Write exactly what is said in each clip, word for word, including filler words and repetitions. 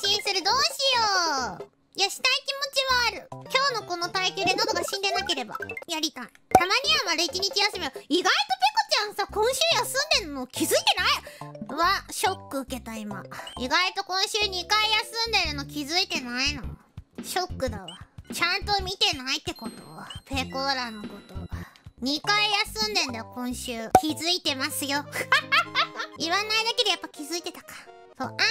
信する。どうしよう。いや、したい気持ちはある。今日のこの体型で喉が死んでなければやりたい。たまには丸一日休みを。意外とペコちゃんさ、今週休んでんの気づいてないわ。ショック受けた今。意外と今週にかい休んでるの気づいてないの。ショックだわ。ちゃんと見てないってこと。ペコーラのことにかい休んでんだよ今週。気づいてますよ言わないだけでやっぱ気づいてたか。そう、あんま言い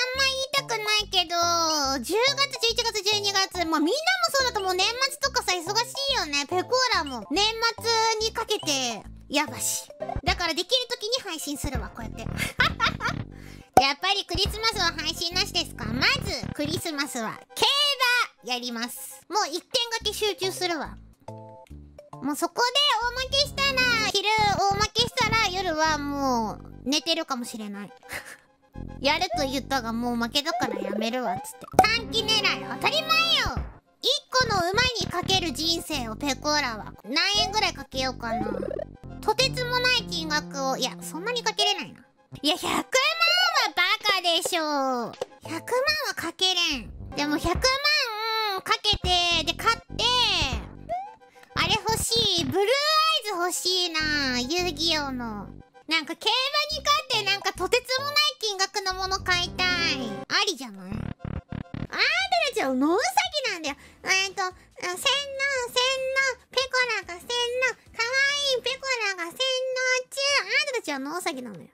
たくないけど、じゅうがつじゅういちがつじゅうにがつ、もうみんなもそうだと思う。年末とかさ忙しいよね。ペコーラも年末にかけてやばし。だからできる時に配信するわ、こうやってやっぱりクリスマスは配信なしですか。まずクリスマスは競馬やります。もう一点掛け集中するわ。もうそこで大負けしたら、昼大負けしたら夜はもう寝てるかもしれないやると言ったがもう負けだからやめるわっつって短期狙い当たり前よ。いっこの馬にかける人生をペコーラは何円ぐらいかけようかな。とてつもない金額を。いや、そんなにかけれないな。いや、ひゃくまんはバカでしょ。ひゃくまんはかけれん。でもひゃくまんかけてで買ってあれ欲しい。ブルーアイズ欲しいな、遊戯王の。なんか競馬に勝ってなんかとてつもない金額のもの買いたい。ありじゃない。あーたらちゃんノウサギなんだよ。えっと洗脳洗脳ペコラが洗脳、かわいいペコラが洗脳中。あーたらちゃんノウサギなのよ。